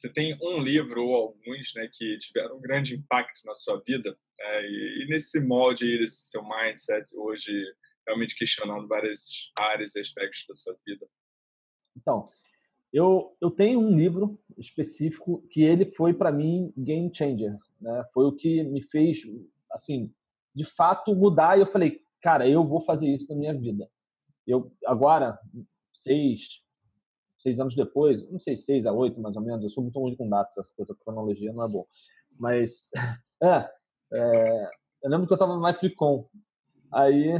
Você tem um livro ou alguns, né, que tiveram um grande impacto na sua vida, né? E nesse molde aí, desse seu mindset hoje, realmente questionando várias áreas e aspectos da sua vida. Então, eu tenho um livro específico que ele foi, para mim, game changer, né? Foi o que me fez, assim, de fato mudar. E eu falei, cara, eu vou fazer isso na minha vida. Eu, agora, seis anos depois, não sei, 6 a 8 mais ou menos, eu sou muito ruim com datas, essa coisa, a cronologia não é boa. Mas, eu lembro que eu estava no MyFreeCon, aí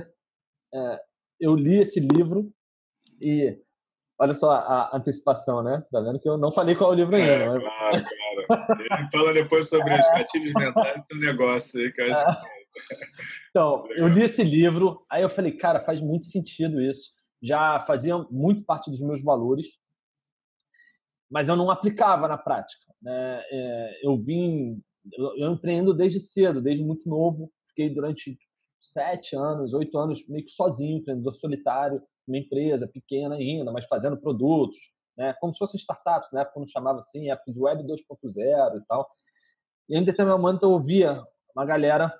eu li esse livro e, olha só a antecipação, né? Tá vendo que eu não falei qual é o livro ainda. Mas... Claro, claro. Ele fala depois sobre os gatilhos mentais do negócio aí, que eu acho que... Então, eu li esse livro, aí eu falei, cara, faz muito sentido isso. Já fazia muito parte dos meus valores, mas eu não aplicava na prática, né? Eu empreendo desde cedo, desde muito novo. Fiquei durante 7 anos, 8 anos, meio que sozinho, empreendedor solitário, uma empresa pequena ainda, mas fazendo produtos, né? Como se fossem startups, na época eu não chamava assim, época de web 2.0 e tal. E em determinado momento eu ouvia uma galera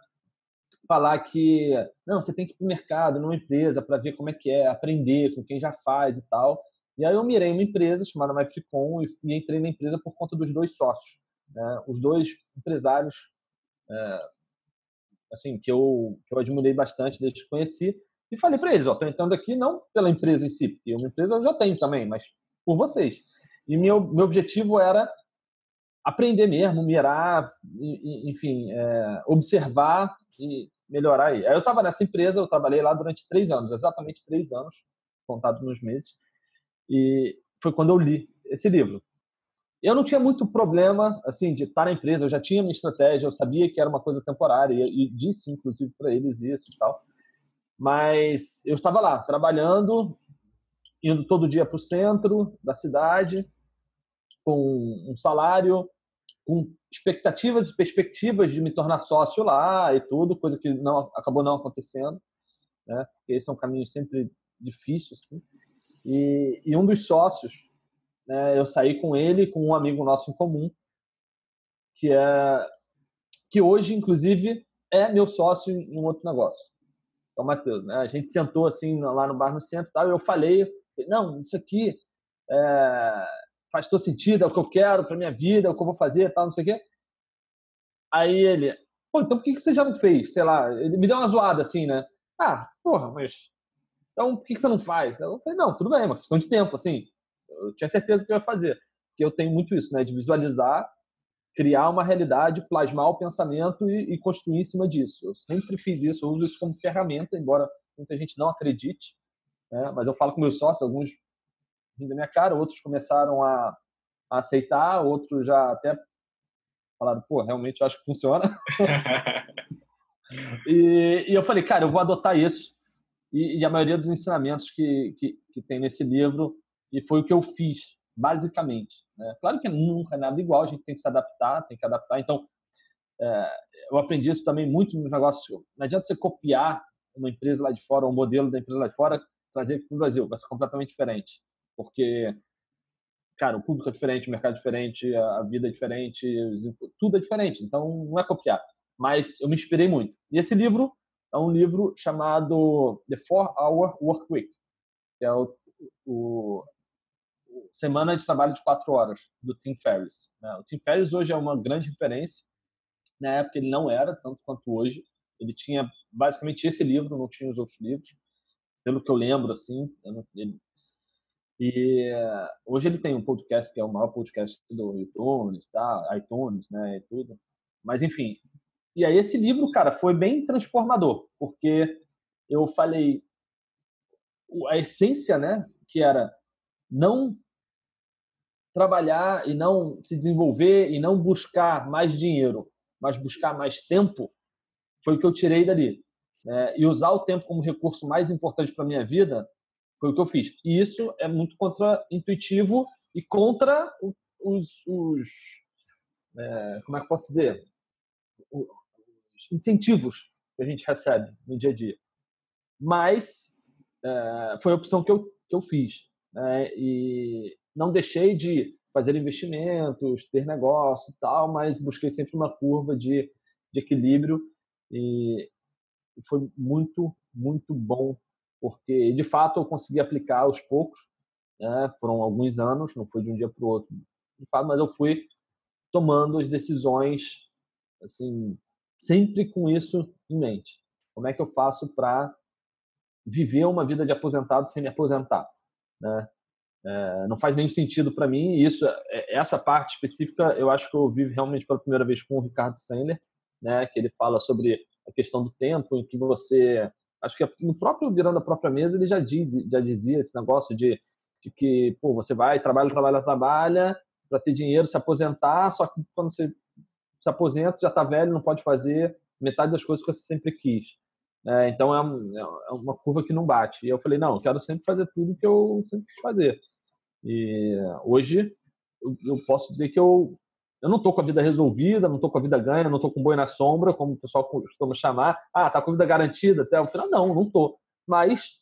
falar que, não, você tem que ir para o mercado, numa empresa, para ver como é que é, aprender com quem já faz e tal. E aí eu mirei uma empresa chamada MyFreeCon e entrei na empresa por conta dos 2 sócios, né? Os 2 empresários, assim, que eu admirei bastante desde que conheci. E falei para eles, ó, estou entrando aqui não pela empresa em si, porque uma empresa eu já tenho também, mas por vocês. E meu objetivo era aprender mesmo, mirar, enfim, observar e melhorar aí. Aí eu estava nessa empresa, eu trabalhei lá durante 3 anos, exatamente 3 anos, contado nos meses, e foi quando eu li esse livro. Eu não tinha muito problema, assim, de estar na empresa, eu já tinha minha estratégia, eu sabia que era uma coisa temporária, e disse, inclusive, para eles isso e tal. Mas eu estava lá, trabalhando, indo todo dia para o centro da cidade, com um salário, com expectativas e perspectivas de me tornar sócio lá e tudo, coisa que acabou não acontecendo, né? Porque esse é um caminho sempre difícil, assim. E um dos sócios, né, eu saí com ele, com um amigo nosso em comum, que hoje, inclusive, é meu sócio em um outro negócio. O Matheus, né? A gente sentou assim lá no bar no centro, tal, e eu falei, não, isso aqui faz todo sentido, é o que eu quero para minha vida, é o que eu vou fazer, tal, não sei o quê. Aí ele, pô, então por que você já não fez? Sei lá, ele me deu uma zoada assim, né? Ah, porra, mas então por que você não faz? Eu falei, não, tudo bem, é uma questão de tempo, assim. Eu tinha certeza que eu ia fazer, porque eu tenho muito isso, né? De visualizar, criar uma realidade, plasmar o pensamento e construir em cima disso. Eu sempre fiz isso, eu uso isso como ferramenta, embora muita gente não acredite, né? Mas eu falo com meus sócios, alguns rindo da minha cara, outros começaram a aceitar, outros já até falaram, pô, realmente eu acho que funciona. e eu falei, cara, eu vou adotar isso. E a maioria dos ensinamentos que tem nesse livro, e foi o que eu fiz, basicamente, né? Claro que nunca é nada igual, a gente tem que se adaptar, tem que adaptar. Então, eu aprendi isso também muito nos negócios. Não adianta você copiar uma empresa lá de fora, um modelo da empresa lá de fora, trazer aqui para o Brasil, vai ser completamente diferente. Porque, cara, o público é diferente, o mercado é diferente, a vida é diferente, tudo é diferente. Então, não é copiar. Mas eu me inspirei muito. E esse livro é um livro chamado The 4 Hour Workweek, que é o Semana de Trabalho de 4 Horas, do Tim Ferriss. O Tim Ferriss hoje é uma grande referência. Na época ele não era, tanto quanto hoje. Ele tinha basicamente esse livro, não tinha os outros livros, pelo que eu lembro, assim. E hoje ele tem um podcast que é o maior podcast do iTunes, tá? iTunes, né? E tudo. Mas, enfim. E aí esse livro, cara, foi bem transformador, porque eu falei a essência, né? Que era não trabalhar e não se desenvolver e não buscar mais dinheiro, mas buscar mais tempo, foi o que eu tirei dali. E usar o tempo como recurso mais importante para a minha vida foi o que eu fiz. E isso é muito contra-intuitivo e contra como é que eu posso dizer? Os incentivos que a gente recebe no dia a dia. Mas foi a opção que eu fiz. E não deixei de fazer investimentos, ter negócio e tal, mas busquei sempre uma curva de equilíbrio e foi muito, muito bom, porque de fato eu consegui aplicar aos poucos, né? Foram alguns anos, não foi de um dia para o outro, de fato, mas eu fui tomando as decisões, assim, sempre com isso em mente. Como é que eu faço para viver uma vida de aposentado sem me aposentar, né? Não faz nenhum sentido para mim. Isso, essa parte específica, eu acho que eu vivo realmente pela primeira vez com o Ricardo Semler, né? Que ele fala sobre a questão do tempo, em que você, acho que no próprio Virando a Própria Mesa, ele já dizia esse negócio de que, pô, você vai, trabalha para ter dinheiro, se aposentar, só que quando você se aposenta, já está velho, não pode fazer metade das coisas que você sempre quis. Então é uma curva que não bate. E eu falei, não, eu quero sempre fazer tudo que eu sempre quis fazer. E hoje eu posso dizer que eu não estou com a vida resolvida, não estou com a vida ganha, não estou com boi na sombra, como o pessoal costuma chamar. Ah, tá com a vida garantida até o final? Não estou. Mas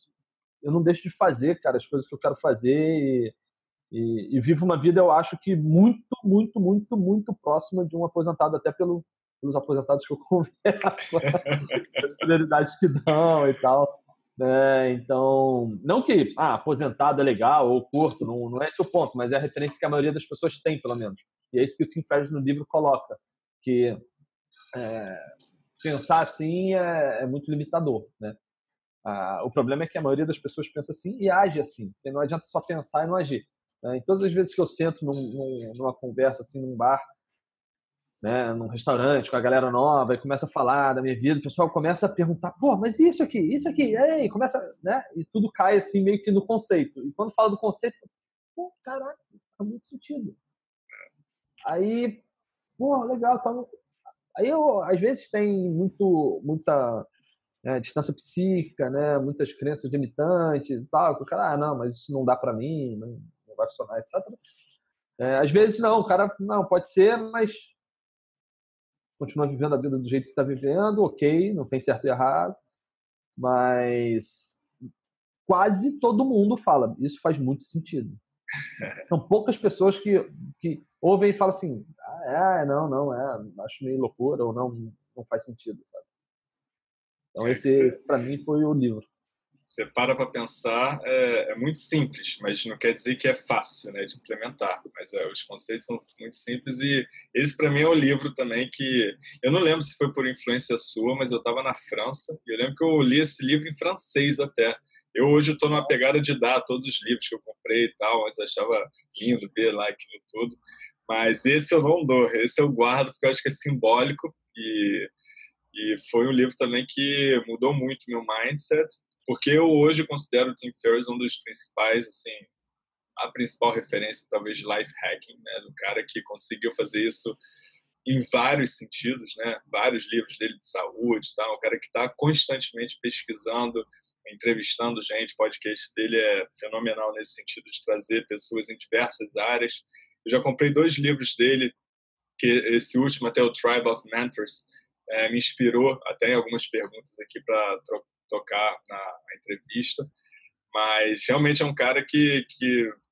eu não deixo de fazer, cara, as coisas que eu quero fazer e vivo uma vida, eu acho que muito, muito, muito, muito próxima de um aposentado, até pelos aposentados que eu converso, as prioridades que dão e tal. Então, não que aposentado é legal ou curto, não é esse o ponto, mas é a referência que a maioria das pessoas tem, pelo menos. E é isso que o Tim Ferriss no livro coloca, que pensar assim é muito limitador, né? O problema é que a maioria das pessoas pensa assim e age assim, porque não adianta só pensar e não agir. Em todas as vezes que eu sento numa conversa, assim, num bar, né, num restaurante com a galera nova e começa a falar da minha vida, o pessoal começa a perguntar, pô, mas isso aqui, e começa, né, e tudo cai assim meio que no conceito. E quando fala do conceito, pô, caraca, faz muito sentido. Aí, pô, legal, tá. Aí eu, às vezes tem muita distância psíquica, né, muitas crenças limitantes e tal, que o cara, não, mas isso não dá pra mim, não vai funcionar, etc. Às vezes não, o cara, não, pode ser, mas continuar vivendo a vida do jeito que está vivendo, ok, não tem certo e errado, mas quase todo mundo fala, isso faz muito sentido. São poucas pessoas que ouvem e falam assim, não, acho meio loucura, ou não faz sentido, sabe? Então esse para mim foi o livro. Você para pensar, é muito simples, mas não quer dizer que é fácil, né, de implementar. Mas os conceitos são muito simples e esse, para mim, é um livro também que... Eu não lembro se foi por influência sua, mas eu estava na França e eu lembro que eu li esse livro em francês até. Eu hoje estou numa pegada de dar todos os livros que eu comprei e tal, mas achava lindo ver lá aquilo tudo. Mas esse eu não dou, esse eu guardo porque eu acho que é simbólico e foi um livro também que mudou muito meu mindset. Porque eu hoje considero o Tim Ferriss um dos principais, assim, a principal referência, talvez, de life hacking, né? Do cara que conseguiu fazer isso em vários sentidos, né? Vários livros dele de saúde e tal. O cara que está constantemente pesquisando, entrevistando gente. O podcast dele é fenomenal nesse sentido de trazer pessoas em diversas áreas. Eu já comprei 2 livros dele, que esse último, até o Tribe of Mentors, me inspirou até em algumas perguntas aqui para tocar na entrevista, mas realmente é um cara que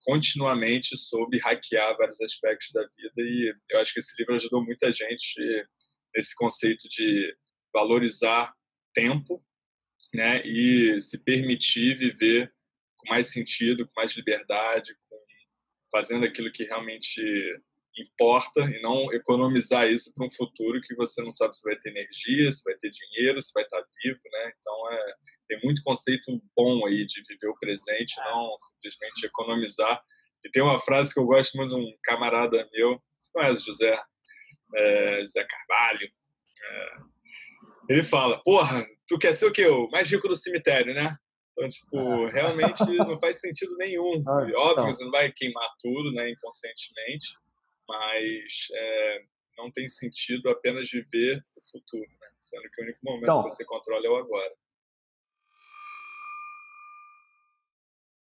continuamente soube hackear vários aspectos da vida e eu acho que esse livro ajudou muita gente nesse conceito de valorizar tempo, né, e se permitir viver com mais sentido, com mais liberdade, fazendo aquilo que realmente importa e não economizar isso para um futuro que você não sabe se vai ter energia, se vai ter dinheiro, se vai estar vivo, né? Então, tem muito conceito bom aí de viver o presente, não simplesmente economizar. E tem uma frase que eu gosto muito de um camarada meu, você conhece, José Carvalho, ele fala, porra, tu quer ser o quê? O mais rico do cemitério, né? Então, tipo, realmente não faz sentido nenhum. E, óbvio, você não vai queimar tudo, né, inconscientemente, mas não tem sentido apenas viver o futuro, né? Sendo que o único momento que você controla é o agora.